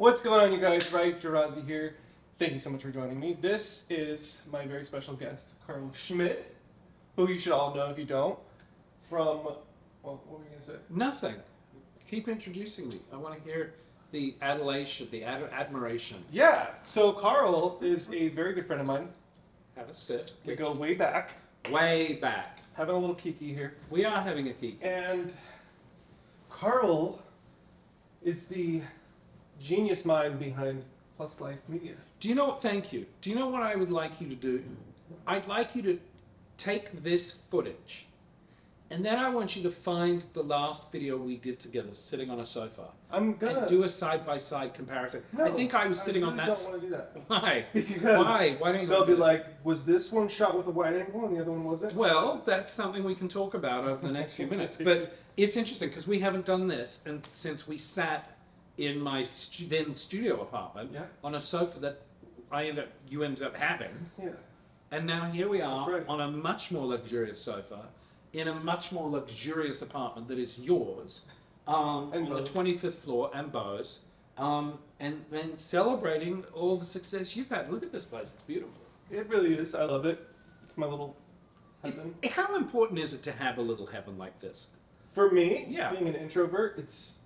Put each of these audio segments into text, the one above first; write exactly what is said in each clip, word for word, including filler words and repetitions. What's going on, you guys? Raif Derrazi here. Thank you so much for joining me. This is my very special guest, Karl Schmid, who you should all know if you don't, from, well, what were you going to say? Nothing. Keep introducing me. I want to hear the adulation, the ad admiration. Yeah. So Karl is a very good friend of mine. Have a sit. We go way back. Way back. Having a little kiki here. We are having a kiki. And Karl is the genius mind behind Plus Life Media. Do you know what, thank you. Do you know what I would like you to do? I'd like you to take this footage, and then I want you to find the last video we did together sitting on a sofa. I'm gonna... And do a side-by-side -side comparison. No, I think I was sitting I really on that... I don't want to do that. Why? Because Why? Why don't you they'll be that? Like, was this one shot with a wide angle and the other one wasn't? Well, that's something we can talk about over the next few minutes. But it's interesting because we haven't done this and since we sat in my stu then studio apartment yeah. on a sofa that I ended up, you ended up having. Yeah. And now here we are right. on a much more luxurious sofa in a much more luxurious apartment that is yours, um, on Bo's. The twenty-fifth floor and Bo's, um, and then celebrating all the success you've had. Look at this place, it's beautiful. It really is, I love it. It's my little heaven. It, how important is it to have a little heaven like this? For me, yeah. being an introvert, it's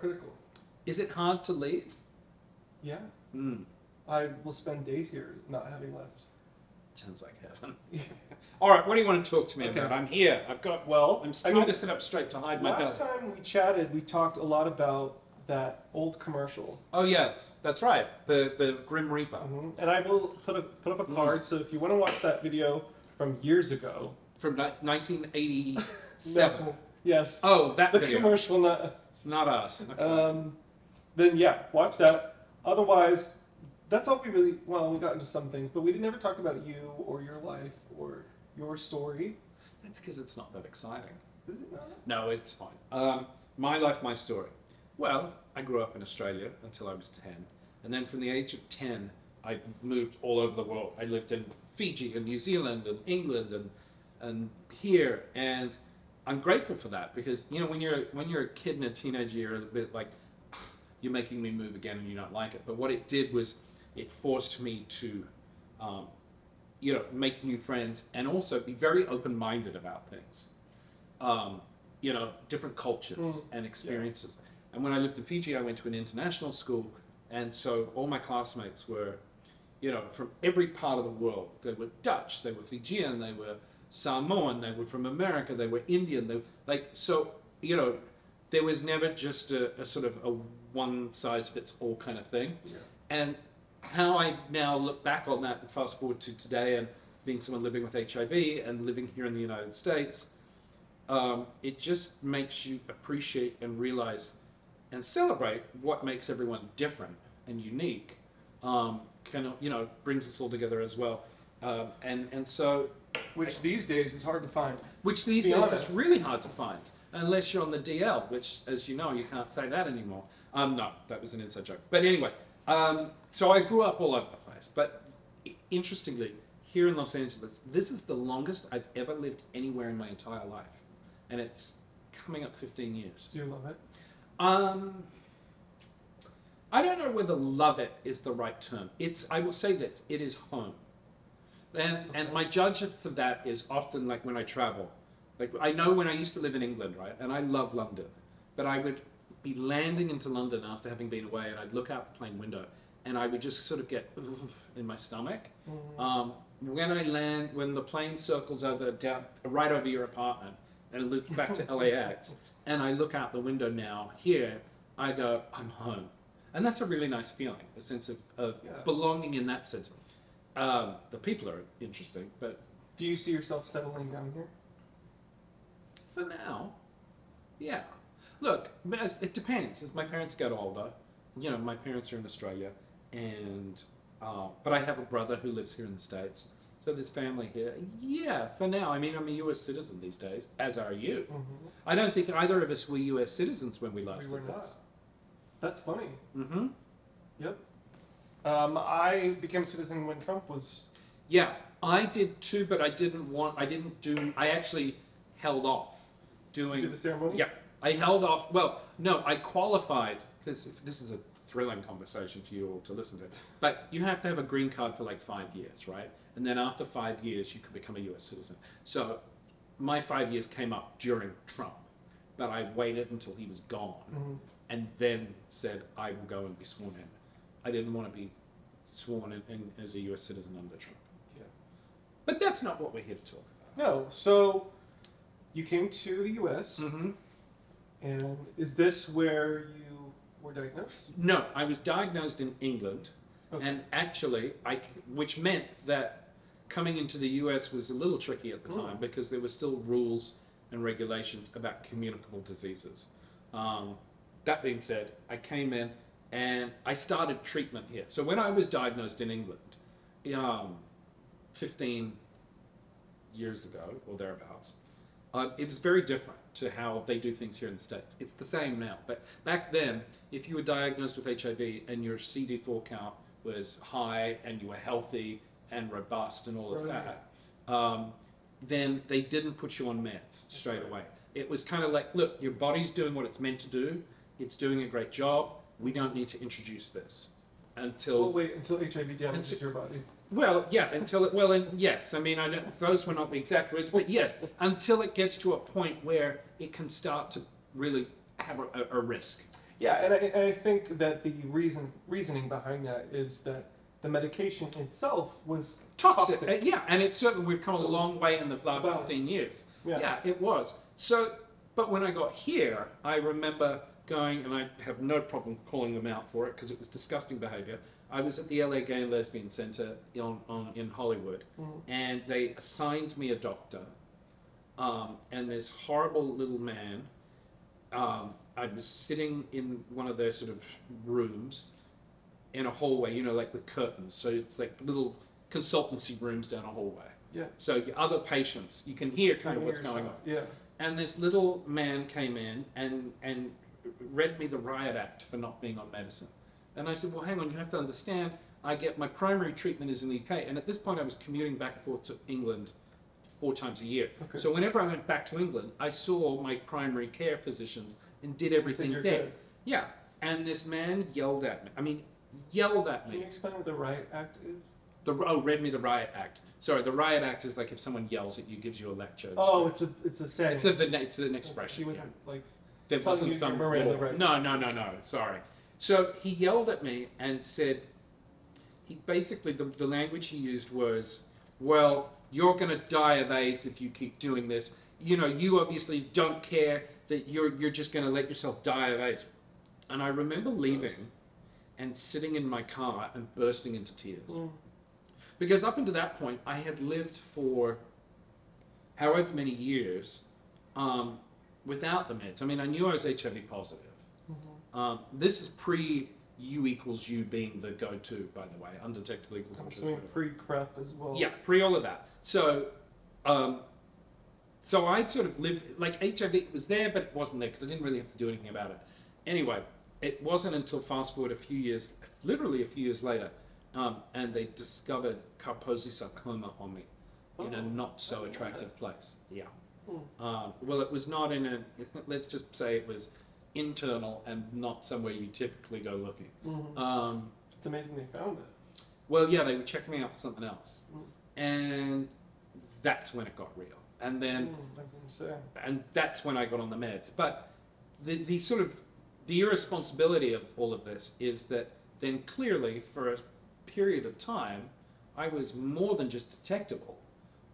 critical. Is it hard to leave? Yeah. Mm. I will spend days here not having left. Sounds like heaven. All right, what do you want to talk to me okay. about? I'm here. I've got, well, I'm trying I mean, to sit up straight to hide my belly. Last time we chatted, we talked a lot about that old commercial. Oh, yeah, that's right. The the Grim Reaper. Mm-hmm. And I will put, a, put up a card, mm-hmm. so if you want to watch that video from years ago. From nineteen eighty-seven. No. Yes. Oh, that the video. The commercial, not, not us. Okay. Um, then, yeah, watch that. Otherwise... That's all we really, well, we got into some things, but we never talked about you or your life or your story. That's because it's not that exciting. Is it not? No, it's fine. Um, my life, my story. Well, I grew up in Australia until I was ten, and then from the age of ten, I moved all over the world. I lived in Fiji and New Zealand and England and, and here, and I'm grateful for that because, you know, when you're, when you're a kid and a teenager, you're a bit like, you're making me move again and you don't like it, but what it did was, it forced me to, um, you know, make new friends and also be very open-minded about things, um, you know, different cultures mm. and experiences. Yeah. And when I lived in Fiji, I went to an international school, and so all my classmates were, you know, from every part of the world. They were Dutch, they were Fijian, they were Samoan, they were from America, they were Indian. They were, like, so, you know, there was never just a, a sort of a one-size-fits-all kind of thing. Yeah. And how I now look back on that and fast forward to today and being someone living with H I V and living here in the United States, um, it just makes you appreciate and realize and celebrate what makes everyone different and unique. Um, kind of, you know, brings us all together as well. Um, and, and so... Which these days is hard to find. Which these days is really hard to find. Unless you're on the D L, which, as you know, you can't say that anymore. Um, no, that was an inside joke. But anyway... Um, so I grew up all over the place, but interestingly, here in Los Angeles, this is the longest I've ever lived anywhere in my entire life, and it's coming up fifteen years. Do you love it? Um, I don't know whether love it is the right term. It's, I will say this, it is home. And, okay. and my judge for that is often like when I travel. Like I know when I used to live in England, right, and I love London, but I would be landing into London after having been away, and I'd look out the plane window, and I would just sort of get in my stomach. Mm-hmm. um, when I land, when the plane circles over down right over your apartment and loops back to L A X, and I look out the window now here, I go, I'm home, and that's a really nice feeling, a sense of, of yeah. belonging in that sense. Um, the people are interesting, but do you see yourself settling down here? For now, yeah. Look, it depends. As my parents get older, you know, my parents are in Australia, and uh, but I have a brother who lives here in the States, so there's family here. Yeah, for now. I mean, I'm a U S citizen these days, as are you. Mm-hmm. I don't think either of us were U S citizens when we last. We were not. That's funny. Mm-hmm. Yep. Um, I became a citizen when Trump was. Yeah, I did too, but I didn't want. I didn't do. I actually held off doing. Did you do the ceremony? Yeah. I held off, well, no, I qualified because this is a thrilling conversation for you all to listen to, but you have to have a green card for like five years, right? And then after five years, you can become a U S citizen. So my five years came up during Trump, but I waited until he was gone, mm-hmm. and then said, I will go and be sworn in. I didn't want to be sworn in, in as a U S citizen under Trump. Yeah. But that's not what we're here to talk about. No, so you came to the U S, mm-hmm. and is this where you were diagnosed? No, I was diagnosed in England, okay. and actually, I, which meant that coming into the U S was a little tricky at the time, mm. because there were still rules and regulations about communicable diseases. Um, that being said, I came in and I started treatment here. So when I was diagnosed in England, um, fifteen years ago or thereabouts, Uh, it was very different to how they do things here in the States. It's the same now, but back then, if you were diagnosed with H I V and your C D four count was high and you were healthy and robust and all of right. that, um, then they didn't put you on meds straight away. It was kind of like, look, your body's doing what it's meant to do. It's doing a great job. We don't need to introduce this until... Well, wait, until H I V damages your body. Well, yeah, until it, well, and yes, I mean, I don't, those were not the exact words, but yes, until it gets to a point where it can start to really have a, a risk. Yeah, and I, and I think that the reason reasoning behind that is that the medication itself was toxic. toxic. Uh, yeah, and it certainly, we've come so a long way in the last balance. fifteen years. Yeah. yeah, it was. So, but when I got here, I remember going, and I have no problem calling them out for it because it was disgusting behavior. I was at the L A Gay and Lesbian Center on, on, in Hollywood, mm-hmm. and they assigned me a doctor, um, and this horrible little man, um, I was sitting in one of their sort of rooms in a hallway, you know, like with curtains, so it's like little consultancy rooms down a hallway. Yeah. So your other patients, you can hear kind of what's going on. Yeah. And this little man came in and, and read me the riot act for not being on medicine. And I said, well, hang on, you have to understand, I get, my primary treatment is in the U K, and at this point I was commuting back and forth to England four times a year. Okay. So whenever I went back to England, I saw my primary care physicians and did everything there. Good. Yeah, and this man yelled at me. I mean, yelled at me. Can you explain what the Riot Act is? The, oh, read me the Riot Act. Sorry, the Riot Act is like if someone yells at you, gives you a lecture. Oh, it's a, it's a saying. It's, a, it's an expression. Well, yeah. like, there wasn't some Miranda rights. No, no, no, no, sorry. So he yelled at me and said, he basically, the, the language he used was, well, you're going to die of AIDS if you keep doing this. You know, you obviously don't care that you're, you're just going to let yourself die of AIDS. And I remember leaving and sitting in my car and bursting into tears. Mm. Because up until that point, I had lived for however many years um, without the meds. I mean, I knew I was H I V positive. Um, this is pre U equals U being the go-to, by the way, undetectable equals undetectable. Pre-PrEP as well. Yeah, pre all of that. So, um, so I sort of lived, like H I V was there, but it wasn't there because I didn't really have to do anything about it. Anyway, it wasn't until fast forward a few years, literally a few years later, um, and they discovered Kaposi's sarcoma on me oh, in a not so attractive that. place. Yeah. Hmm. Um, well, it was not in a, let's just say it was internal and not somewhere you typically go looking. Mm-hmm. um, it's amazing they found it. Well, yeah, they were checking me out for something else. Mm. And that's when it got real. And then, mm, that's what I'm saying. And that's when I got on the meds. But the, the sort of, the irresponsibility of all of this is that then clearly for a period of time, I was more than just detectable.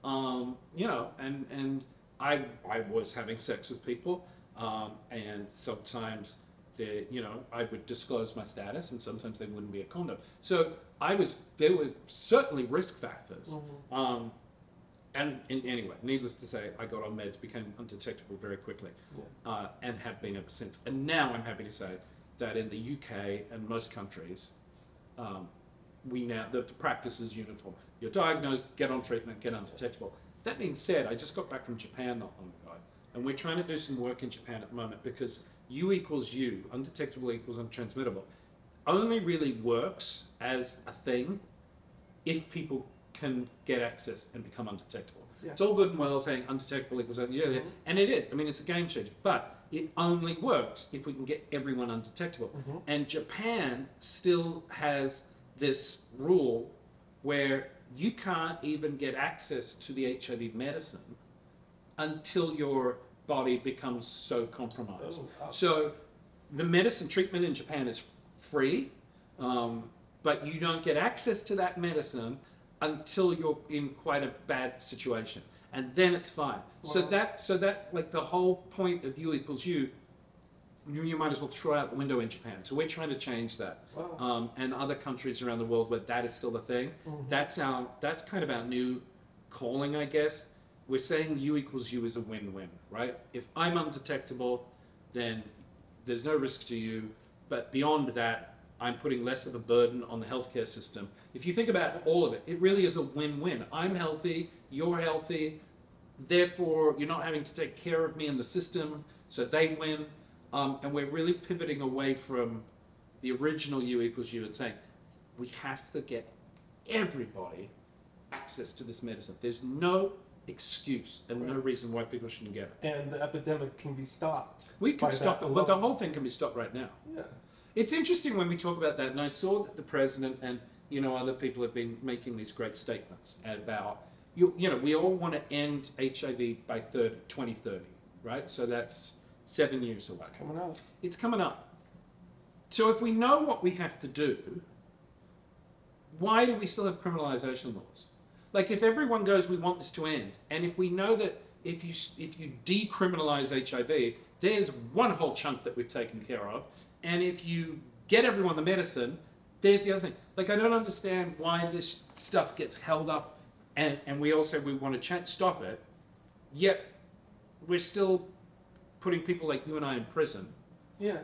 Um, you know, and, and I, I was having sex with people. Um, and sometimes, they, you know, I would disclose my status, and sometimes they wouldn't be a condom. So I was, there were certainly risk factors. Mm-hmm. um, and, and anyway, needless to say, I got on meds, became undetectable very quickly, yeah. uh, and have been ever since. And now I'm happy to say that in the U K and most countries, um, we now, the, the practice is uniform. You're diagnosed, get on treatment, get undetectable. That being said, I just got back from Japan not long ago. And we're trying to do some work in Japan at the moment because U equals U, undetectable equals untransmittable, only really works as a thing if people can get access and become undetectable. Yeah. It's all good and well saying undetectable equals undetectable, and it is. I mean, it's a game changer. But it only works if we can get everyone undetectable. Mm-hmm. And Japan still has this rule where you can't even get access to the H I V medicine until your body becomes so compromised. Oh, wow. So the medicine treatment in Japan is free, um, but you don't get access to that medicine until you're in quite a bad situation. And then it's fine. Wow. So that, so that, like the whole point of U equals U, you might as well throw out the window in Japan. So we're trying to change that. Wow. Um, and other countries around the world where that is still the thing. Mm-hmm. That's our, that's kind of our new calling, I guess. We're saying U equals U is a win-win, right? If I'm undetectable, then there's no risk to you. But beyond that, I'm putting less of a burden on the healthcare system. If you think about all of it, it really is a win-win. I'm healthy, you're healthy, therefore you're not having to take care of me in the system, so they win. Um, and we're really pivoting away from the original U equals U and saying, we have to get everybody access to this medicine. There's no excuse and right. no reason why people shouldn't get it. And the epidemic can be stopped. We can stop it, but the whole thing can be stopped right now. Yeah. It's interesting when we talk about that, and I saw that the president and, you know, other people have been making these great statements about, you, you know, we all want to end H I V by thirty, twenty thirty, right? So that's seven years away. It's coming up. It's coming up. So if we know what we have to do, why do we still have criminalization laws? Like, if everyone goes, we want this to end, and if we know that if you, if you decriminalize H I V, there's one whole chunk that we've taken care of. And if you get everyone the medicine, there's the other thing. Like, I don't understand why this stuff gets held up, and, and we all say we want to stop it, yet we're still putting people like you and I in prison yeah.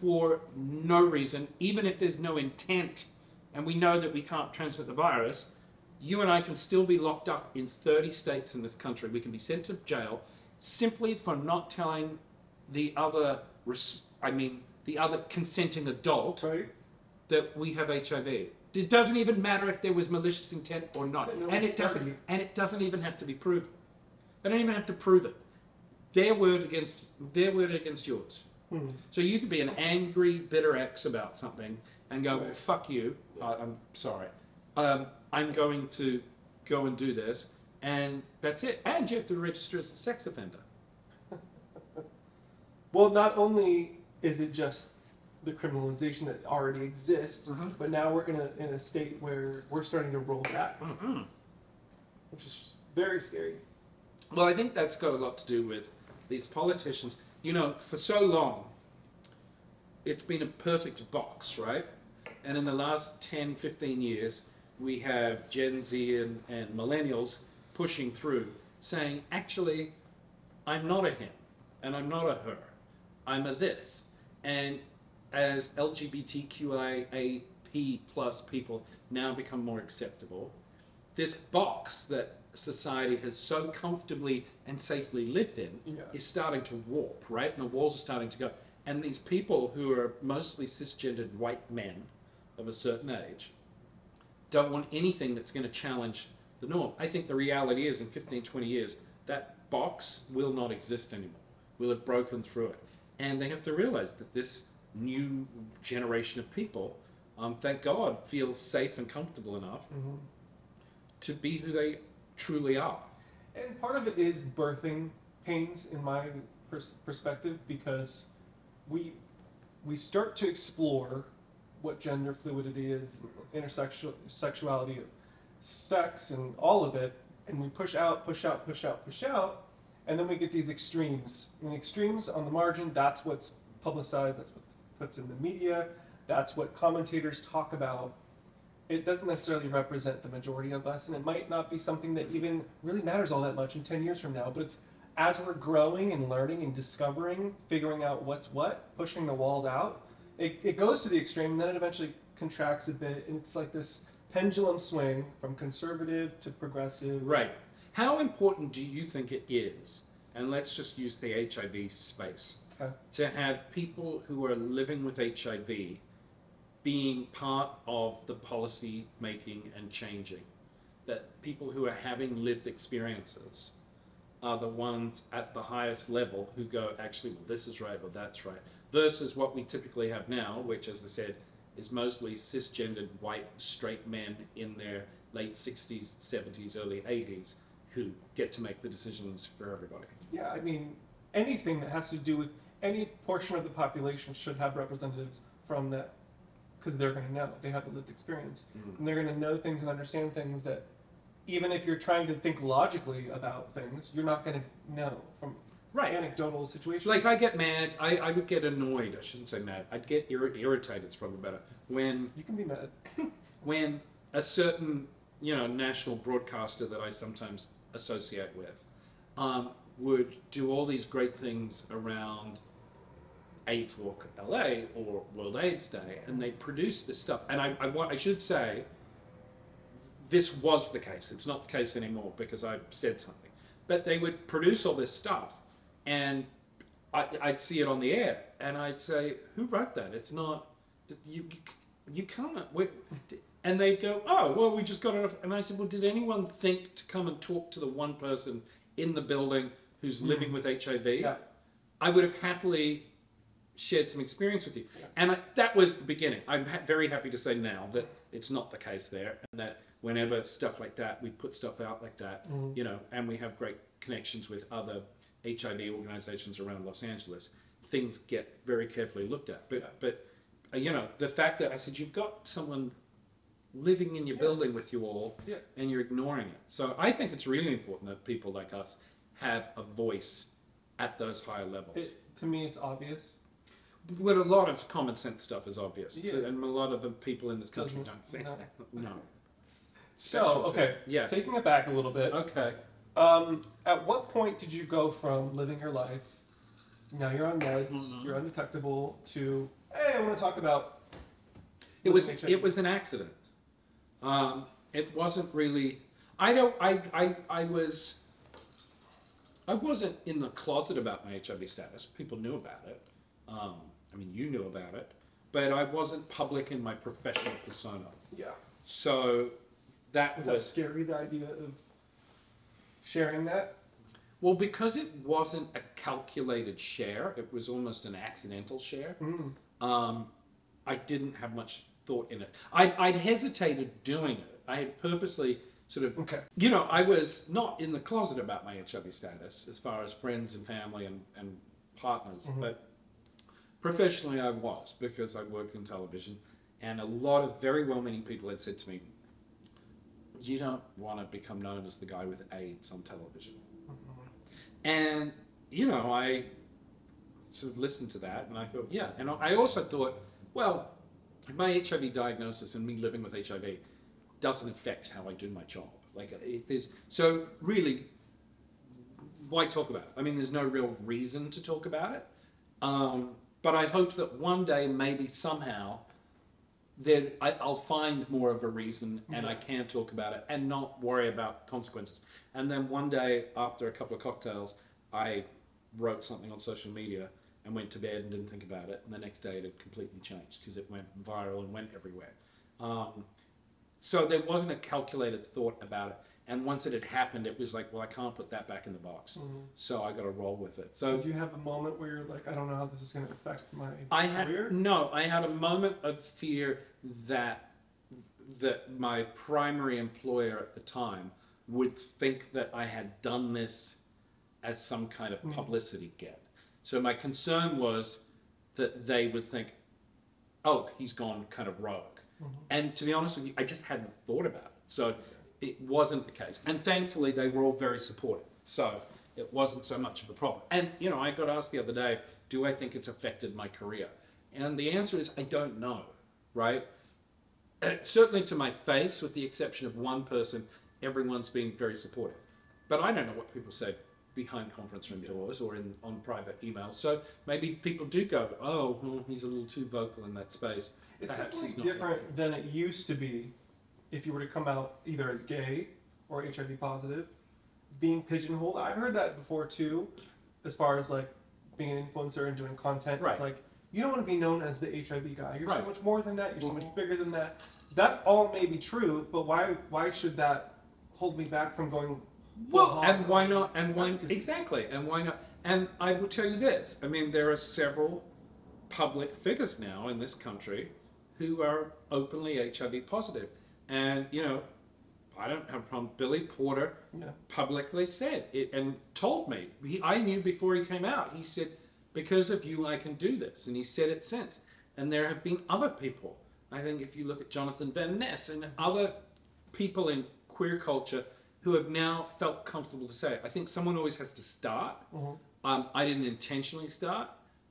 for no reason, even if there's no intent, and we know that we can't transmit the virus. You and I can still be locked up in thirty states in this country. We can be sent to jail simply for not telling the other, I mean, the other consenting adult right. that we have H I V. It doesn't even matter if there was malicious intent or not. And it doesn't and it doesn't even have to be proven. They don't even have to prove it. Their word against their word against yours. Hmm. So you could be an angry, bitter ex about something and go, well, fuck you, uh, I'm sorry. Um, I'm going to go and do this, and that's it. And you have to register as a sex offender. Well, not only is it just the criminalization that already exists, mm-hmm. but now we're in a, in a state where we're starting to roll back, mm-hmm. which is very scary. Well, I think that's got a lot to do with these politicians. You know, for so long, it's been a perfect box, right? And in the last ten, fifteen years, we have Gen Z and, and millennials pushing through, saying, actually, I'm not a him, and I'm not a her. I'm a this. And as L G B T Q I A P plus people now become more acceptable, this box that society has so comfortably and safely lived in yeah. is starting to warp, right? And the walls are starting to go. And these people who are mostly cisgendered white men of a certain age don't want anything that's going to challenge the norm. I think the reality is in fifteen, twenty years, that box will not exist anymore. We'll have broken through it. And they have to realize that this new generation of people, um, thank God, feels safe and comfortable enough mm-hmm. to be who they truly are. And part of it is birthing pains, in my pers perspective, because we, we start to explore what gender fluidity is, intersexual sexuality, sex, and all of it, and we push out, push out, push out, push out, and then we get these extremes. And extremes on the margin, that's what's publicized, that's what puts in the media, that's what commentators talk about. It doesn't necessarily represent the majority of us, and it might not be something that even really matters all that much in ten years from now, but it's as we're growing and learning and discovering, figuring out what's what, pushing the walls out, it, it goes to the extreme, and then it eventually contracts a bit, and it's like this pendulum swing from conservative to progressive. Right. How important do you think it is, and let's just use the H I V space, okay. to have people who are living with H I V being part of the policy making and changing? That people who are having lived experiences are the ones at the highest level who go, actually, well, this is right or that's right, versus what we typically have now, which, as I said, is mostly cisgendered white straight men in their late sixties, seventies, early eighties who get to make the decisions for everybody. Yeah, I mean, anything that has to do with any portion of the population should have representatives from that, because they're going to know. They have the lived experience. Mm. And they're going to know things and understand things that, even if you're trying to think logically about things, you're not going to know from right. anecdotal situations. Like, if I get mad, I, I would get annoyed. I shouldn't say mad. I'd get ir irritated, it's probably better. When you can be mad. When a certain, you know, national broadcaster that I sometimes associate with um, would do all these great things around AIDS Walk L A or World AIDS Day, and they produce this stuff. And I, I, I should say, this was the case. It's not the case anymore because I've said something. But they would produce all this stuff, and I, I'd see it on the air, and I'd say, who wrote that? It's not, you, you can't. And they'd go, oh, well, we just got enough. And I said, well, did anyone think to come and talk to the one person in the building who's mm. living with H I V? Yeah. I would have happily shared some experience with you. Yeah. And I, that was the beginning. I'm ha very happy to say now that it's not the case there, and that whenever stuff like that, we put stuff out like that, mm. you know, and we have great connections with other H I V organizations around Los Angeles, things get very carefully looked at. But, yeah. but uh, you know, the fact that I said, you've got someone living in your yeah. building with you all, yeah. and you're ignoring it. So I think it's really important that people like us have a voice at those higher levels. It, to me, it's obvious. But a lot of common sense stuff is obvious, yeah. and a lot of the people in this country Doesn't, don't say no. that. No. So, okay, yes. taking it back a little bit. Okay. Um, at what point did you go from living your life, now you're on meds, mm-hmm. you're undetectable, to, hey, I want to talk about... It was, it was an accident. Um, it wasn't really... I don't... I, I, I was... I wasn't in the closet about my H I V status. People knew about it. Um, I mean, you knew about it. But I wasn't public in my professional persona. Yeah. So... That was, was that scary, the idea of sharing that? Well, because it wasn't a calculated share, it was almost an accidental share, mm. um, I didn't have much thought in it. I'd, I'd hesitated doing it. I had purposely sort of, okay. you know, I was not in the closet about my H I V status as far as friends and family and, and partners, mm-hmm. but professionally I was, because I worked in television, and a lot of very well-meaning people had said to me, you don't want to become known as the guy with AIDS on television. Mm-hmm. And, you know, I sort of listened to that and I thought, yeah. And I also thought, well, my H I V diagnosis and me living with H I V doesn't affect how I do my job. Like, it is, so really, why talk about it? I mean, there's no real reason to talk about it. Um, but I hope that one day, maybe somehow, then I, I'll find more of a reason and I can talk about it and not worry about consequences. And then one day, after a couple of cocktails, I wrote something on social media and went to bed and didn't think about it. And the next day it had completely changed because it went viral and went everywhere. Um, so there wasn't a calculated thought about it. And once it had happened, it was like, well, I can't put that back in the box. Mm-hmm. So I got to roll with it. So did you have a moment where you're like, I don't know how this is going to affect my I career? Had, no, I had a moment of fear that, that my primary employer at the time would think that I had done this as some kind of publicity mm-hmm. get. So my concern was that they would think, oh, he's gone kind of rogue. Mm-hmm. And to be honest with you, I just hadn't thought about it. So. It wasn't the case. And thankfully, they were all very supportive. So it wasn't so much of a problem. And, you know, I got asked the other day, do I think it's affected my career? And the answer is, I don't know, right? And certainly to my face, with the exception of one person, everyone's been very supportive. But I don't know what people say behind conference room doors or in, on private emails. So maybe people do go, oh, well, he's a little too vocal in that space. It's definitely different vocal. Than it used to be. If you were to come out either as gay or H I V positive, being pigeonholed, I've heard that before too, as far as like being an influencer and doing content. Right. It's like, you don't want to be known as the H I V guy. You're right. so much more than that. You're so much bigger than that. That all may be true, but why, why should that hold me back from going Well, and why not? And why exactly? And why not? And I will tell you this. I mean, there are several public figures now in this country who are openly H I V positive, and you know, I don't have a problem. Billy Porter no. publicly said it and told me. He, I knew before he came out. He said, "Because of you, I can do this," and he said it since. And there have been other people. I think if you look at Jonathan Van Ness and other people in queer culture who have now felt comfortable to say it. I think someone always has to start. Mm-hmm. um, I didn't intentionally start,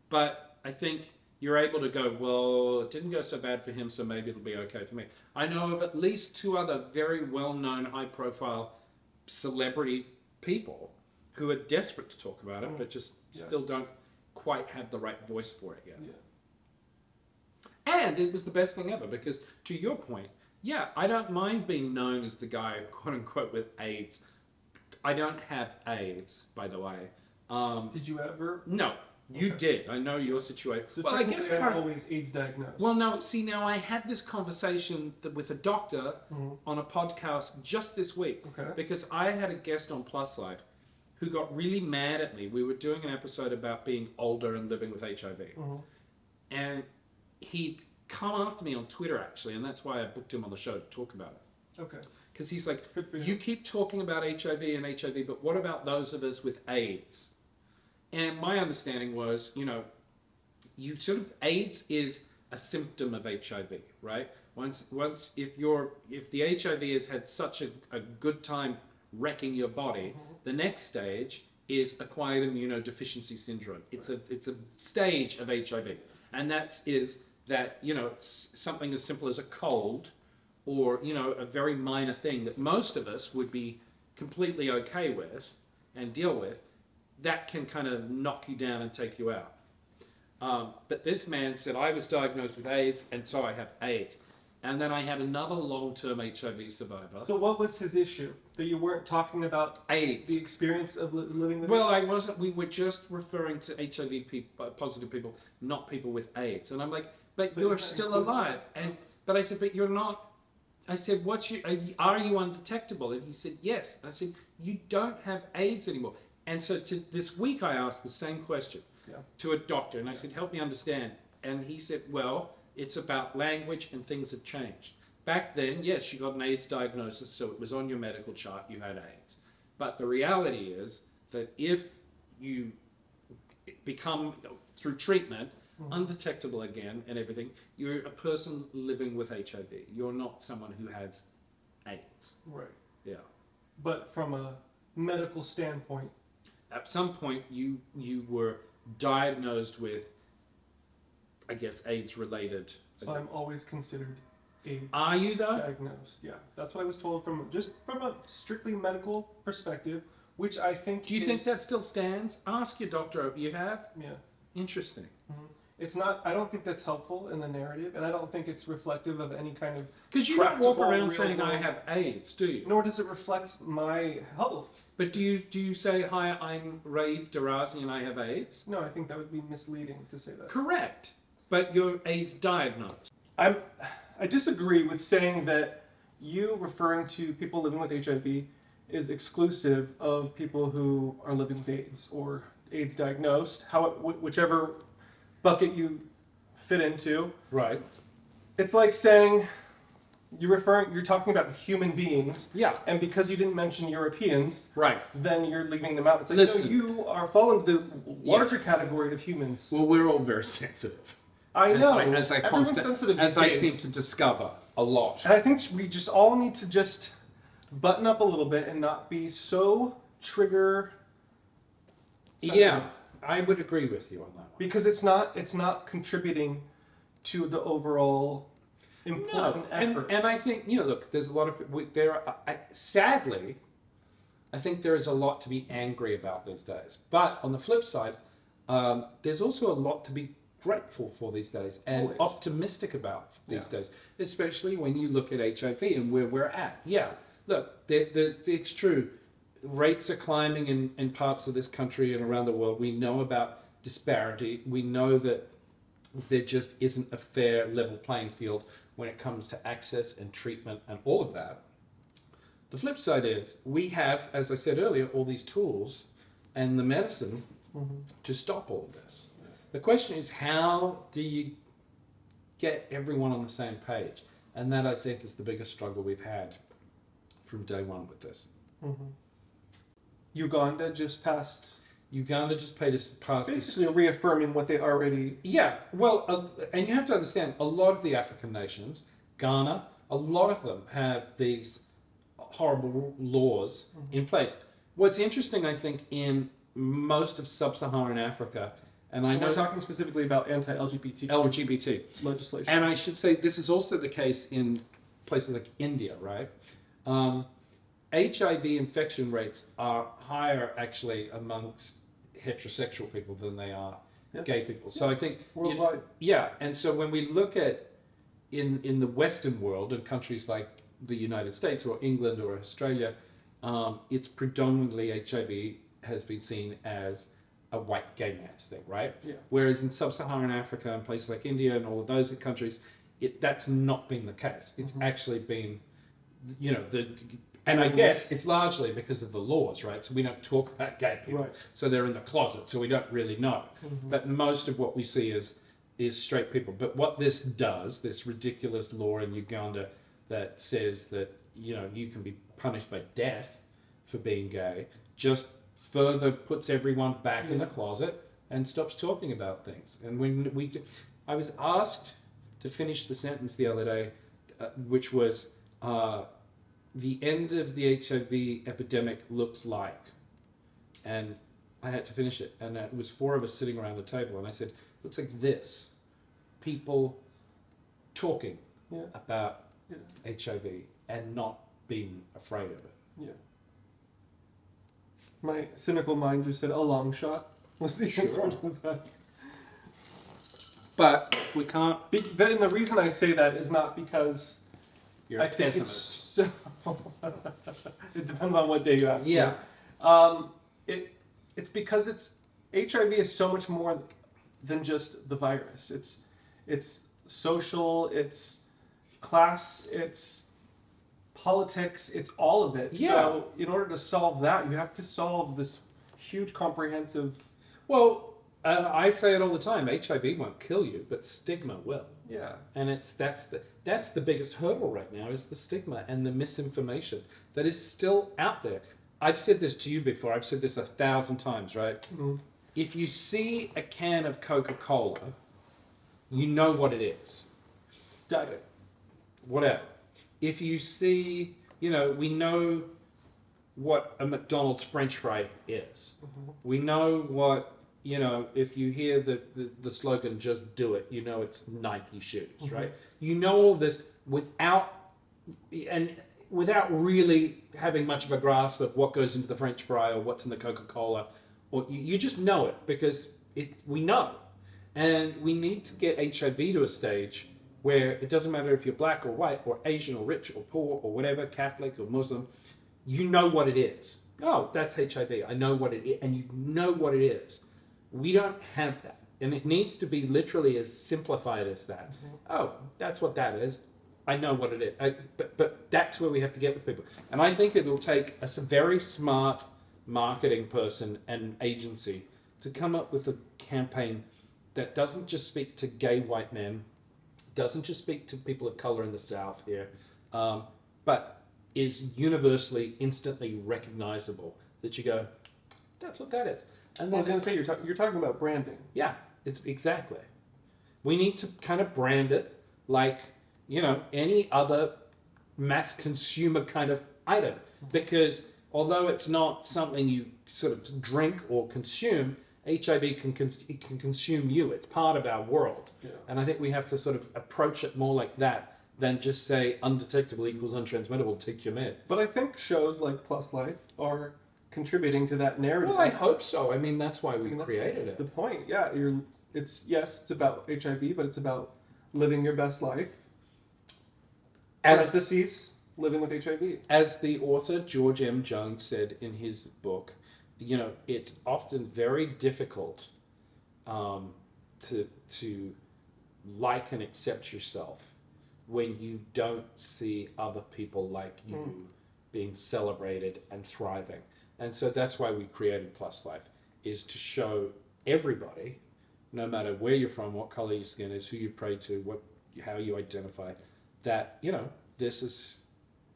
but I think you're able to go, well, it didn't go so bad for him, so maybe it'll be okay for me. I know of at least two other very well-known, high-profile celebrity people who are desperate to talk about it, mm-hmm. but just yeah. still don't quite have the right voice for it yet. Yeah. And it was the best thing ever, because to your point, yeah, I don't mind being known as the guy, quote-unquote, with AIDS. I don't have AIDS, by the way. Um, did you ever? No, you okay. did. I know your situation. So well, I guess I'm always AIDS diagnosed. Well, no, see, now I had this conversation with a doctor mm-hmm. on a podcast just this week, okay. because I had a guest on Plus Life who got really mad at me. We were doing an episode about being older and living with H I V. Mm-hmm. And he'd come after me on Twitter, actually, and that's why I booked him on the show to talk about it. Okay. Because he's like, you keep talking about H I V and H I V, but what about those of us with AIDS? And my understanding was, you know, you sort of, AIDS is a symptom of H I V, right? Once, once if you're, if the H I V has had such a, a good time wrecking your body, mm-hmm. the next stage is acquired immunodeficiency syndrome. It's right. a, it's a stage of H I V. And that is that, you know, something as simple as a cold or, you know, a very minor thing that most of us would be completely okay with and deal with, that can kind of knock you down and take you out. Um, but this man said, I was diagnosed with AIDS, and so I have AIDS. And then I had another long-term H I V survivor. So what was his issue? That you weren't talking about AIDS. The experience of li living with well, AIDS? Well, I wasn't. We were just referring to H I V pe positive people, not people with AIDS. And I'm like, but, but you're still inclusive. alive. And But I said, but you're not. I said, What's your, are you undetectable? And he said, yes. I said, you don't have AIDS anymore. And so to, this week I asked the same question yeah. to a doctor. And I yeah. said, help me understand. And he said, well, it's about language, and things have changed. Back then, yes, you got an AIDS diagnosis, so it was on your medical chart, you had AIDS. But the reality is that if you become, through treatment, mm-hmm. undetectable again and everything, you're a person living with H I V. You're not someone who has AIDS. Right. Yeah. But from a medical standpoint? At some point, you, you were diagnosed with, I guess, AIDS related. So I'm always considered AIDS. Are you though? Diagnosed, yeah. That's what I was told from just from a strictly medical perspective, which I think. Do you is, think that still stands? Ask your doctor if you have. Yeah. Interesting. Mm-hmm. It's not. I don't think that's helpful in the narrative, and I don't think it's reflective of any kind of. Because you don't walk around saying I have AIDS, do you? Nor does it reflect my health. But do you do you say, hi, I'm Raif Derrazi and I have AIDS? No, I think that would be misleading to say that. Correct. But your AIDS diagnosed. I'm, I disagree with saying that you referring to people living with H I V is exclusive of people who are living with AIDS or AIDS diagnosed, how it, whichever bucket you fit into. Right. It's like saying you're referring, you're talking about human beings. Yeah. And because you didn't mention Europeans, right, then you're leaving them out. It's like, Listen, no, you are falling into the larger yes. category of humans. Well, we're all very sensitive. I know, as I, as I, constant, as I seem to discover a lot. And I think we just all need to just button up a little bit and not be so trigger sensitive. Yeah, I would agree with you on that one. Because it's not, it's not contributing to the overall important no, effort. And, and I think, you know, look, there's a lot of, we, there. Are, I, sadly, I think there is a lot to be angry about these days. But on the flip side, um, there's also a lot to be grateful for these days and Always. optimistic about these yeah. days, especially when you look at H I V and where we're at. Yeah, look, they're, they're, it's true. Rates are climbing in, in parts of this country and around the world. We know about disparity. We know that there just isn't a fair level playing field when it comes to access and treatment and all of that. The flip side is we have, as I said earlier, all these tools and the medicine mm-hmm. to stop all of this. The question is, how do you get everyone on the same page? And that, I think, is the biggest struggle we've had from day one with this. Mm-hmm. Uganda just passed... Uganda just paid us past... Basically a... reaffirming what they already... Yeah, well, uh, and you have to understand, a lot of the African nations, Ghana, a lot of them have these horrible laws mm-hmm. in place. What's interesting, I think, in most of sub-Saharan Africa, and I know... We're talking specifically about anti-L G B T. L G B T. Legislation. And I should say, this is also the case in places like India, right? Um, H I V infection rates are higher, actually, amongst heterosexual people than they are yeah. gay people. So yeah. I think... Worldwide. You know, yeah, and so when we look at, in, in the Western world, in countries like the United States or England or Australia, um, it's predominantly H I V has been seen as a white gay man's thing, right? Yeah. Whereas in sub-Saharan Africa and places like India and all of those countries, it, that's not been the case. It's mm-hmm. actually been, you know, the... And I guess it's largely because of the laws, right? So we don't talk about gay people. Right. So they're in the closet, so we don't really know. Mm-hmm. But most of what we see is, is straight people. But what this does, this ridiculous law in Uganda that says that, you know, you can be punished by death for being gay, just further puts everyone back mm-hmm. in the closet and stops talking about things. And when we... Do, I was asked to finish the sentence the other day, uh, which was... Uh, the end of the H I V epidemic looks like, and I had to finish it, and it was four of us sitting around the table, and I said, looks like this, people talking yeah. about yeah. H I V and not being afraid of it. Yeah. My cynical mind just said, a long shot was the sure. answer to that. But we can't... Be but and the reason I say that is not because... You're I think it's so... It depends on what day you ask yeah. me. Um, it, it's because it's... H I V is so much more than just the virus. It's, it's social, it's class, it's politics, it's all of it. Yeah. So in order to solve that, you have to solve this huge comprehensive... Well, uh, I say it all the time, H I V won't kill you, but stigma will. Yeah. And it's that's the that's the biggest hurdle right now is the stigma and the misinformation that is still out there. I've said this to you before, I've said this a thousand times, right? Mm-hmm. If you see a can of Coca-Cola, you know what it is. Diet. Whatever. If you see, you know, we know what a McDonald's French fry is. Mm-hmm. We know what You know, if you hear the, the, the slogan, just do it, you know it's Nike shoes, mm-hmm. right? You know all this without and without really having much of a grasp of what goes into the French fry or what's in the Coca-Cola. Or you, you just know it because it we know. And we need to get H I V to a stage where it doesn't matter if you're black or white or Asian or rich or poor or whatever, Catholic or Muslim, you know what it is. Oh, that's H I V. I know what it is. And you know what it is. We don't have that, and it needs to be literally as simplified as that. Mm-hmm. Oh, that's what that is. I know what it is. I, but, but that's where we have to get with people. And I think it'll take a very smart marketing person and agency to come up with a campaign that doesn't just speak to gay white men, doesn't just speak to people of color in the South here, um, but is universally, instantly recognizable that you go, that's what that is. And I was going to say, you're, talk you're talking about branding. Yeah, it's exactly. We need to kind of brand it like, you know, any other mass consumer kind of item. Because although it's not something you sort of drink or consume, H I V can, cons it can consume you. It's part of our world. Yeah. And I think we have to sort of approach it more like that than just say undetectable equals untransmittable, take your meds. But I think shows like Plus Life are... contributing to that narrative. Well, I hope so. I mean, that's why we I mean, that's created it. The point, yeah, you're. It's yes, it's about H I V, but it's about living your best life. As the disease, living with H I V. As the author George M Jung said in his book, you know, it's often very difficult um, to to like and accept yourself when you don't see other people like you. Mm. being celebrated and thriving. And so that's why we created Plus Life, is to show everybody, no matter where you're from, what color your skin is, who you pray to, what, how you identify, that, you know, this is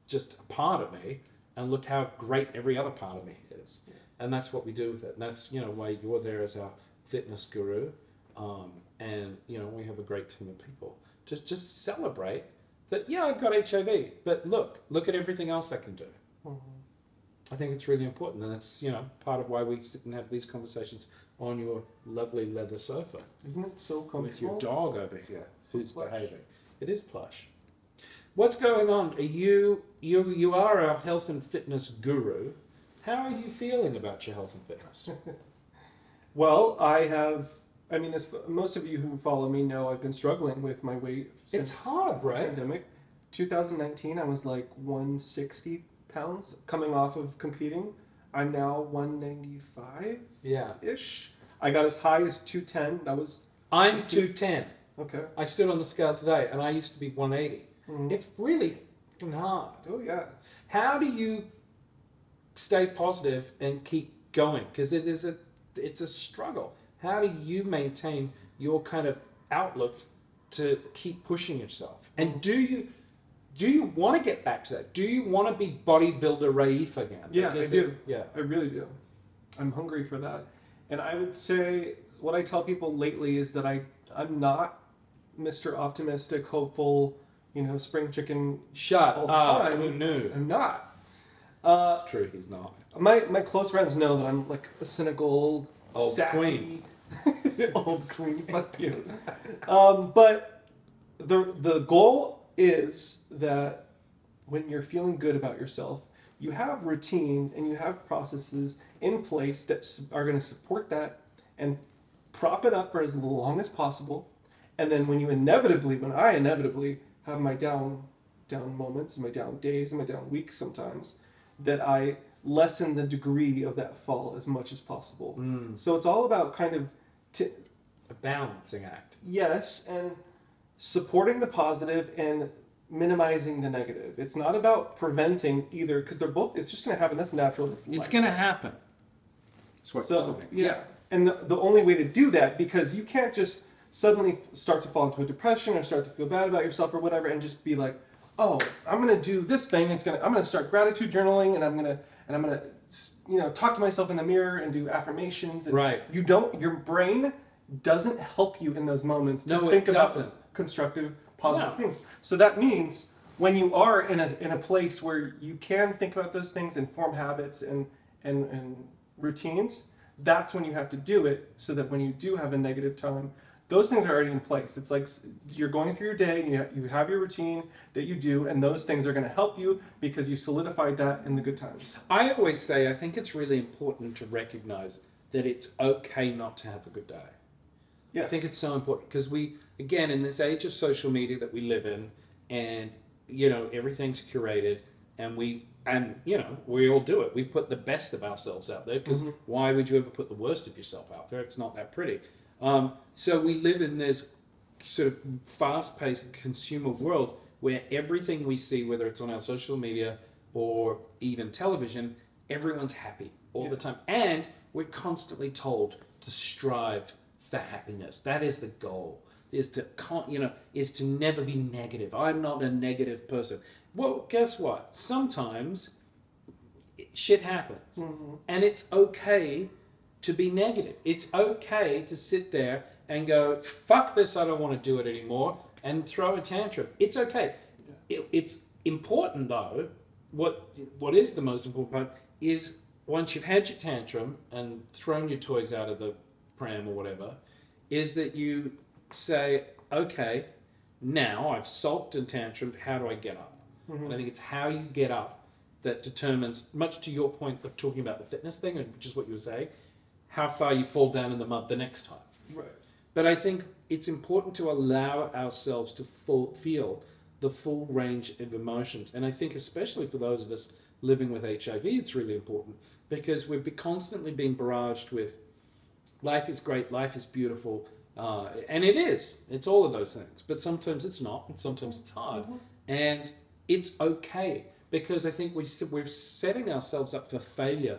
just a part of me, and look how great every other part of me is. And that's what we do with it. And that's, you know, why you're there as our fitness guru. Um, and, you know, we have a great team of people. Just, just celebrate that, yeah, I've got H I V, but look, look at everything else I can do. Mm-hmm. I think it's really important, and that's, you know, part of why we sit and have these conversations on your lovely leather sofa. Isn't it so comfortable? With your dog over here, so who's plush. Behaving. It is plush. What's going on? Are you, you, you are our health and fitness guru. How are you feeling about your health and fitness? Well, I have, I mean, as most of you who follow me know, I've been struggling with my weight since it's hard, right? Pandemic. two thousand nineteen, I was like one sixty. Pounds coming off of competing. I'm now one ninety-five. Yeah. Ish. I got as high as two ten. That was. I'm two ten. Okay. I stood on the scale today, and I used to be one eighty. Mm-hmm. It's really hard. Oh yeah. How do you stay positive and keep going? Because it is a, it's a struggle. How do you maintain your kind of outlook to keep pushing yourself? And do you? Do you want to get back to that? Do you want to be bodybuilder Raif again? Yeah, I do. It, yeah, I really do. I'm hungry for that. And I would say what I tell people lately is that I, I'm not Mister Optimistic, hopeful, you know, spring chicken shot all the time. Who knew? I'm not. Uh, it's true, he's not. My, my close friends know that I'm like a cynical, old sassy, queen. Old queen, fuck you. Um, but the, the goal is that when you're feeling good about yourself, you have routine and you have processes in place that are going to support that and prop it up for as long as possible. And then when you inevitably, when I inevitably have my down, down moments, and my down days, and my down weeks sometimes, that I lessen the degree of that fall as much as possible. Mm. So it's all about kind of t- a balancing act. Yes, and supporting the positive and minimizing the negative. It's not about preventing either, because they're both, it's just going to happen. That's natural. It's, it's going to happen. That's what so, it's yeah. yeah. And the, the only way to do that, because you can't just suddenly start to fall into a depression or start to feel bad about yourself or whatever and just be like, oh, I'm going to do this thing. It's going to, I'm going to start gratitude journaling, and I'm going to, and I'm going to, you know, talk to myself in the mirror and do affirmations. And right. You don't, your brain doesn't help you in those moments to no, think it about doesn't. Them. Constructive, positive yeah. things. So that means when you are in a in a place where you can think about those things and form habits and and and routines, that's when you have to do it, so that when you do have a negative time, those things are already in place. It's like you're going through your day and you have, you have your routine that you do, and those things are going to help you because you solidified that in the good times. I always say I think it's really important to recognize that it's okay not to have a good day. Yeah. I think it's so important because we, again, in this age of social media that we live in, and, you know, everything's curated, and we, and, you know, we all do it. We put the best of ourselves out there because mm-hmm. why would you ever put the worst of yourself out there? It's not that pretty. Um, so we live in this sort of fast-paced consumer world where everything we see, whether it's on our social media or even television, everyone's happy all yeah. the time. And we're constantly told to strive for happiness. That is the goal, is to, you know, is to never be negative. I'm not a negative person. Well, guess what? Sometimes shit happens. Mm-hmm. And it's okay to be negative. It's okay to sit there and go, fuck this, I don't want to do it anymore, and throw a tantrum. It's okay. It, it's important, though, what what is the most important part is once you've had your tantrum and thrown your toys out of the pram or whatever, is that you say, okay, now I've sulked and tantrumed, how do I get up? Mm-hmm. And I think it's how you get up that determines, much to your point of talking about the fitness thing, which is what you were saying, how far you fall down in the mud the next time. Right. But I think it's important to allow ourselves to full, feel the full range of emotions. And I think especially for those of us living with H I V, it's really important because we've be constantly being barraged with life is great, life is beautiful, Uh, and it is. It's all of those things. But sometimes it's not, and sometimes it's hard. Mm-hmm. And it's okay because I think we're setting ourselves up for failure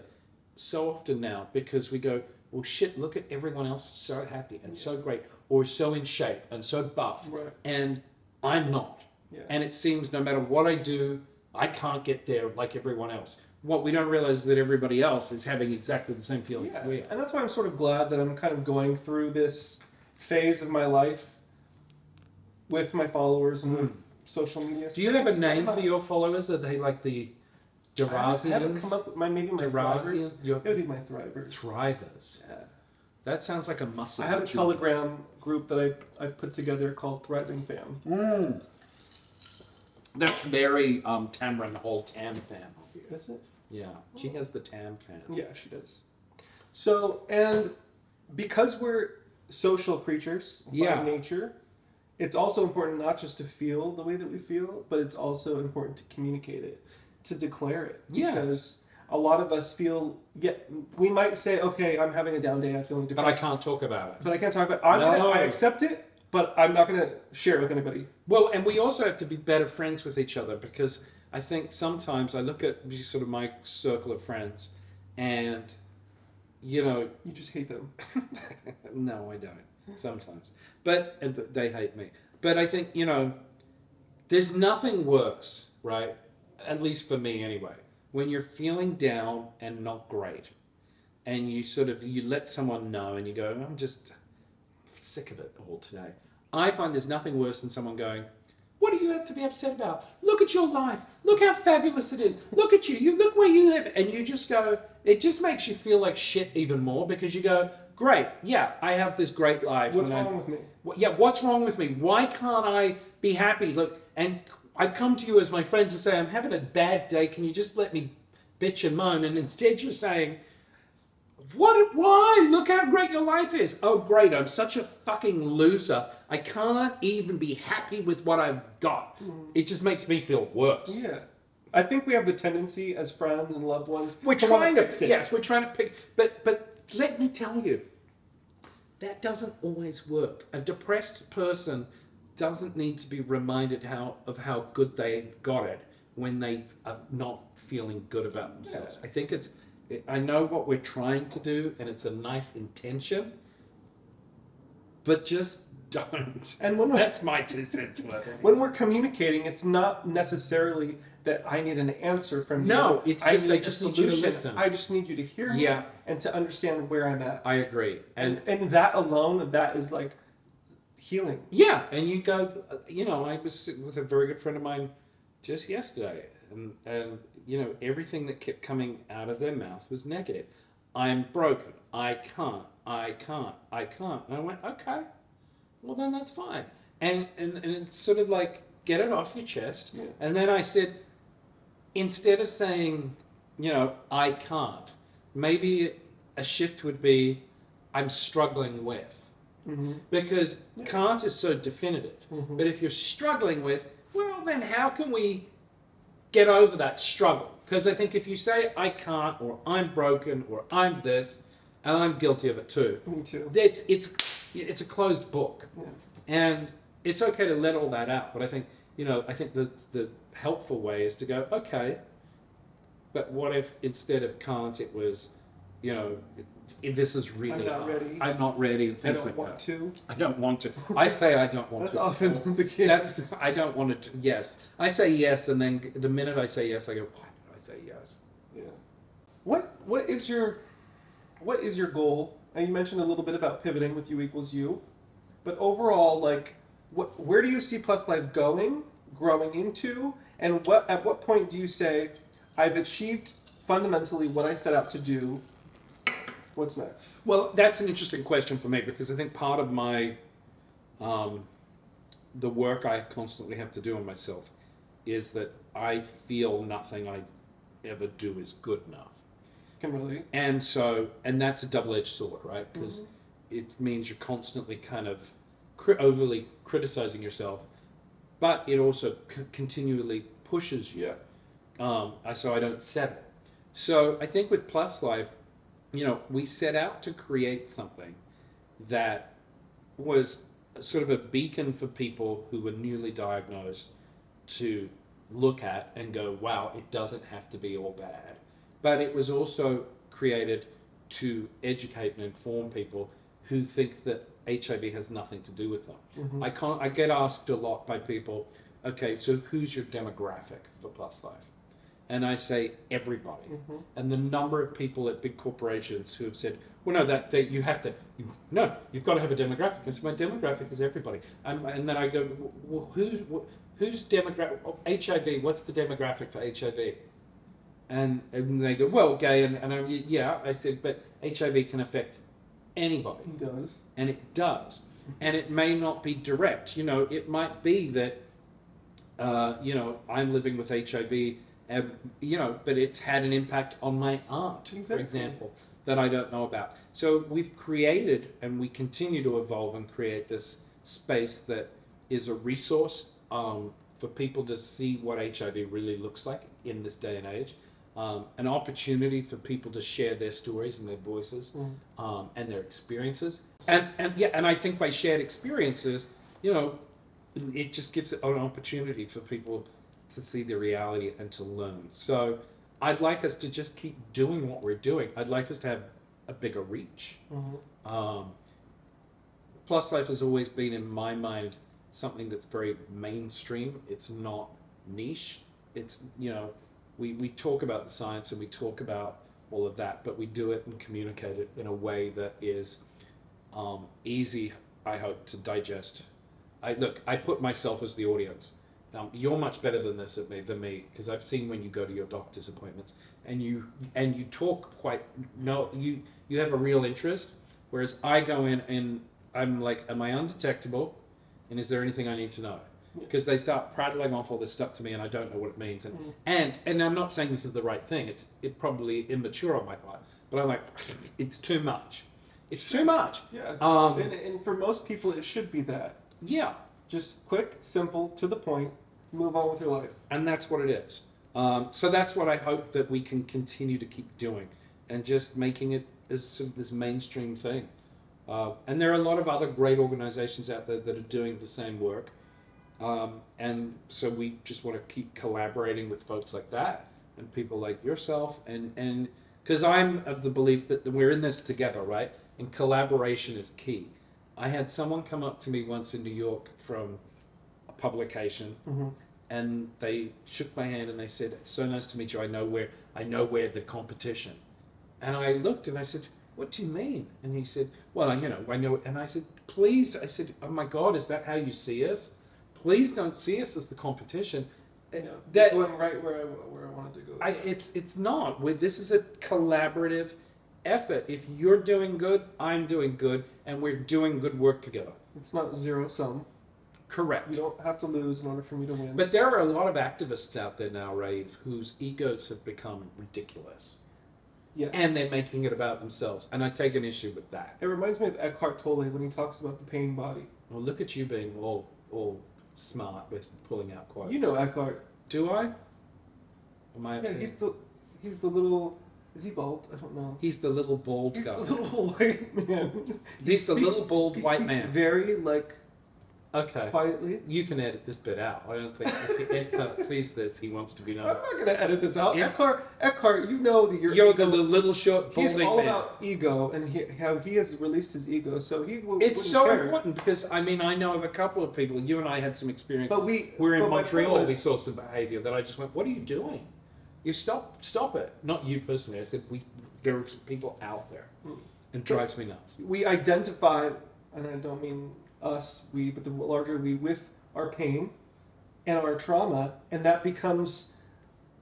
so often now, because we go, well, shit, look at everyone else so happy and yeah. so great, or so in shape and so buff, right. and I'm not. Yeah. And it seems no matter what I do, I can't get there like everyone else. What we don't realize is that everybody else is having exactly the same feelings yeah. we are. And that's why I'm sort of glad that I'm kind of going through this phase of my life with my followers and mm. with social media. Do you have a name for your followers? Are they like the Derrazians? I haven't come up with my, maybe my Derrazians. It would be my Thrivers. Thrivers. Yeah. That sounds like a muscle. I have a Telegram group that I, I put together called Thriving Fam. Mm. That's very um, Tamron Hall Tam Fam. Is it? Yeah. Oh. She has the Tam Fam. Yeah, she does. So, and because we're social creatures by yeah. nature, it's also important not just to feel the way that we feel, but it's also important to communicate it, to declare it. Yes. Because a lot of us feel, yeah, we might say, okay, I'm having a down day, I'm feeling depressed. But I can't talk about it. But I can't talk about it. I'm no. gonna, I accept it, but I'm not going to share it with anybody. Well, and we also have to be better friends with each other, because I think sometimes I look at sort of my circle of friends and, you know... You just hate them. No, I don't. Sometimes. But and they hate me. But I think, you know, there's nothing worse, right? At least for me anyway. When you're feeling down and not great, and you sort of, you let someone know and you go, I'm just sick of it all today. I find there's nothing worse than someone going, what do you have to be upset about? Look at your life. Look how fabulous it is. Look at you. You look where you live. And you just go, it just makes you feel like shit even more, because you go, great, yeah, I have this great life. What's wrong with me? Yeah, what's wrong with me? Why can't I be happy? Look, and I've come to you as my friend to say, I'm having a bad day. Can you just let me bitch and moan? And instead you're saying, what, why? Look how great your life is. Oh, great, I'm such a fucking loser. I can't even be happy with what I've got. Mm. It just makes me feel worse. Yeah. I think we have the tendency as friends and loved ones. We're to trying to, fix it. yes, we're trying to pick, but, but, let me tell you, that doesn't always work. A depressed person doesn't need to be reminded how of how good they've got it when they are not feeling good about themselves. Yeah. I think it's, I know what we're trying to do, and it's a nice intention, but just don't. And when that's my two cents worth. When we're communicating, it's not necessarily that I need an answer from you. No, it's just I, I just need you to listen. I just need you to hear me yeah. and to understand where I'm at. I agree. And, and and that alone, that is like healing. Yeah, and you go, you know, I was sitting with a very good friend of mine just yesterday, and, and you know, everything that kept coming out of their mouth was negative. I'm broken. I can't. I can't. I can't. And I went, okay, well then that's fine. And, and, and it's sort of like, get it off your chest. Yeah. And then I said, instead of saying, you know, I can't, maybe a shift would be, I'm struggling with. Mm-hmm. Because yeah. can't is so definitive. Mm-hmm. But if you're struggling with, well, then how can we get over that struggle? Because I think if you say, I can't, or I'm broken, or I'm this, and I'm guilty of it too. Me too. It's, it's, it's a closed book. Yeah. And it's okay to let all that out. But I think, you know, I think the, the helpful way is to go, okay, but what if instead of can't, it was, you know, if this is really I'm not hard. ready. I'm not ready. I don't like want that. to. I don't want to. I say I don't want That's to. That's often well, the case. That's, I don't want to, yes. I say yes, and then the minute I say yes, I go, why did I say yes? Yeah. What, what is your, what is your goal? And you mentioned a little bit about pivoting with you equals you, but overall, like, what, where do you see Plus Life going, growing into, and what at what point do you say, I've achieved fundamentally what I set out to do, what's next? Well, that's an interesting question for me, because I think part of my, um, the work I constantly have to do on myself is that I feel nothing I ever do is good enough. Can relate. And so, and that's a double-edged sword, right? Because mm-hmm. it means you're constantly kind of overly criticizing yourself, but it also c continually pushes you, um, so I don't settle. So I think with Plus Life, you know, we set out to create something that was sort of a beacon for people who were newly diagnosed to look at and go, wow, it doesn't have to be all bad. But it was also created to educate and inform people who think that H I V has nothing to do with them. Mm-hmm. I can't, I get asked a lot by people, okay, so who's your demographic for Plus Life? And I say, everybody. Mm-hmm. And the number of people at big corporations who have said, well, no, that, that you have to, you, no, you've got to have a demographic. And so my demographic is everybody. Um, and then I go, well, who's, who's demographic, oh, H I V, what's the demographic for H I V? And, and they go, well, gay, and, and I'm, yeah, I said, but H I V can affect anybody. It does. And it does. And it may not be direct. You know, it might be that, uh, you know, I'm living with H I V, and, you know, but it's had an impact on my aunt, exactly. for example, that I don't know about. So we've created, and we continue to evolve and create this space that is a resource um, for people to see what H I V really looks like in this day and age. Um, an opportunity for people to share their stories and their voices mm. um, and their experiences. And, and yeah, and I think by shared experiences, you know, it just gives it an opportunity for people to see the reality and to learn. So I'd like us to just keep doing what we're doing. I'd like us to have a bigger reach. Mm-hmm. um, Plus Life has always been, in my mind, something that's very mainstream. It's not niche. It's, you know, We, we talk about the science and we talk about all of that, but we do it and communicate it in a way that is um, easy, I hope, to digest. I, look, I put myself as the audience. Um, you're much better than this at me, than me, because I've seen when you go to your doctor's appointments and you and you talk quite, no, you, you have a real interest, whereas I go in and I'm like, am I undetectable, and is there anything I need to know? Because they start prattling off all this stuff to me, and I don't know what it means. And mm. and, and I'm not saying this is the right thing. It's it probably immature on my part. But I'm like, it's too much. It's too much. Yeah. Um, and, and for most people, it should be that. Yeah. Just quick, simple, to the point. Move on with your life. And that's what it is. Um, so that's what I hope that we can continue to keep doing, and just making it as sort of this mainstream thing. Uh, and there are a lot of other great organizations out there that are doing the same work. Um, and so we just want to keep collaborating with folks like that and people like yourself, and and because I'm of the belief that we're in this together, right? And collaboration is key. I had someone come up to me once in New York from a publication, mm-hmm. and they shook my hand and they said, "It's so nice to meet you. I know we're I know we're the competition." And I looked and I said, "What do you mean?" And he said, "Well, you know, I know." And I said, "Please," I said, "Oh my God, is that how you see us? Please don't see us as the competition." Yeah, that going right where I, where I wanted to go. I, it's it's not. We're, this is a collaborative effort. If you're doing good, I'm doing good, and we're doing good work together. It's not zero sum. Correct. You don't have to lose in order for me to win. But there are a lot of activists out there now, Raif, whose egos have become ridiculous. Yes. And they're making it about themselves, and I take an issue with that. It reminds me of Eckhart Tolle when he talks about the pain body. Well, look at you being all all. smart with pulling out quotes. You know Eckhart. Do I? Am I upset? Yeah, he's the, he's the little, is he bald? I don't know. He's the little bald he's guy. He's the little white man. He's he the speaks, little bald he white man. very, like, okay. quietly. You can edit this bit out. I don't think, if Eckhart sees this, he wants to be known. I'm not going to edit this out. Yeah. Eckhart, Eckhart, you know that you're... You're the little short, balding man. He's all man. about ego and he, how he has released his ego, so he will It's so care. important, because, I mean, I know of a couple of people, you and I had some experience. But we... We're in Montreal, we saw some behavior that I just went, what are you doing? You stop, stop it. Not you personally, I said, we, there are people out there. Mm. It drives me nuts. We identify, and I don't mean... us, we, but the larger we, with our pain and our trauma, and that becomes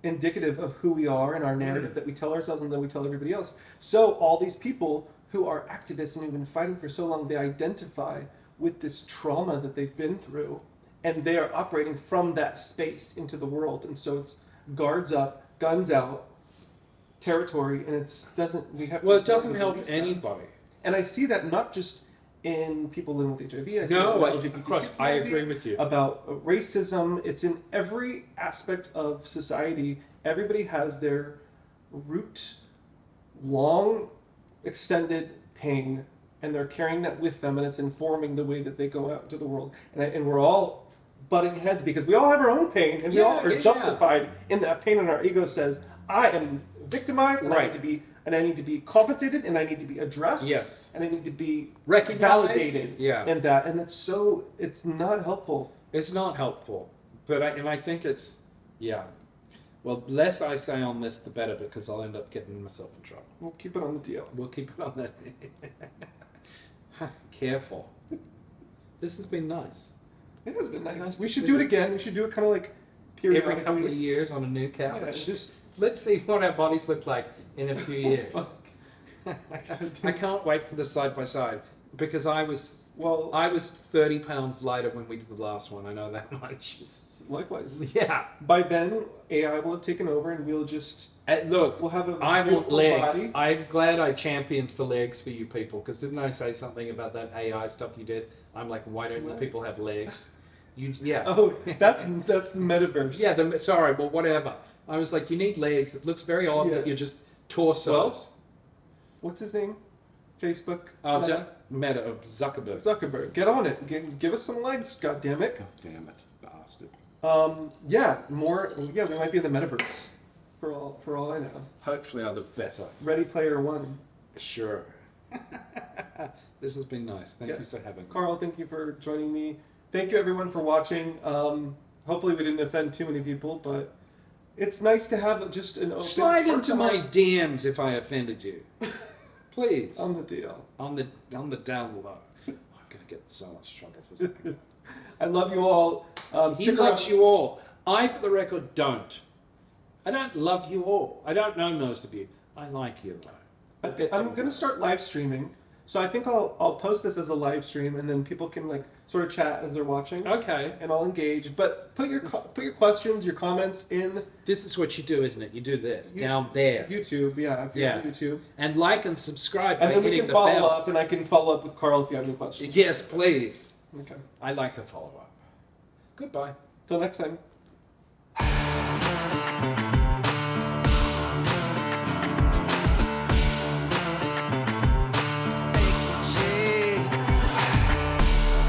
indicative of who we are and our narrative that we tell ourselves and that we tell everybody else. So all these people who are activists and have been fighting for so long, they identify with this trauma that they've been through, and they are operating from that space into the world. And so it's guards up, guns out, territory, and it's doesn't, we have to... Well, it doesn't help anybody. And I see that not just in people living with H I V, I see no, about L G B T Q community, I agree with you. About racism, it's in every aspect of society. Everybody has their root, long, extended pain, and they're carrying that with them, and it's informing the way that they go out into the world. And, I, and we're all butting heads because we all have our own pain and yeah, we all are yeah, justified yeah. in that pain, and our ego says, I am victimized and right. I need to be and I need to be compensated and I need to be addressed. Yes. And I need to be recognized, validated yeah. in that. And that's so it's not helpful. It's not helpful. But I and I think it's yeah. Well, less I say on this the better, because I'll end up getting myself in trouble. We'll keep it on the deal. We'll keep it on the deal. Careful. This has been nice. It has been nice. nice. We should do it again. We should do it kind of like periodically. Every couple of years on a new couch. Yeah, just, let's see what our bodies look like in a few years. Oh, fuck. I can't wait for the side by side, because I was well, I was thirty pounds lighter when we did the last one. I know that much. Likewise. Yeah. By then, A I will have taken over, and we'll just uh, look. We'll have a I want legs. Body. I'm glad I championed for legs for you people, because didn't I say something about that A I stuff you did? I'm like, why don't legs. the people have legs? You yeah. Oh, that's that's the metaverse. Yeah. The, sorry, but whatever. I was like, you need legs. It looks very odd yeah. that you're just torsos. Well, what's his name? Facebook. Uh, Meta. Meta of Zuckerberg. Zuckerberg, get on it. Give, give us some legs. God damn it. God damn it, bastard. Um, yeah, more, yeah, we might be in the metaverse, for all, for all I know. Hopefully I'll look better. Ready Player One. Sure. This has been nice. Thank yes. you for having me. Carl, thank you for joining me. Thank you everyone for watching. Um, hopefully we didn't offend too many people, but it's nice to have just an open... Slide into my D Ms if I offended you. Please. On the deal. On the, on the down low. I'm going to get so much trouble for saying that. I love you all. Um, he loves around. you all. I, for the record, don't. I don't love you all. I don't know most of you. I like you, though. I th I'm going to start live streaming. So I think I'll, I'll post this as a live stream, and then people can like sort of chat as they're watching. Okay. And I'll engage. But put your, put your questions, your comments in. This is what you do, isn't it? You do this. You down there. YouTube, yeah. If you're yeah. on YouTube. And like and subscribe and by hitting the bell. And then we can follow bell. up, and I can follow up with Carl if you have any questions. Yes, please. Okay. I like a follow-up. Goodbye. Till next time.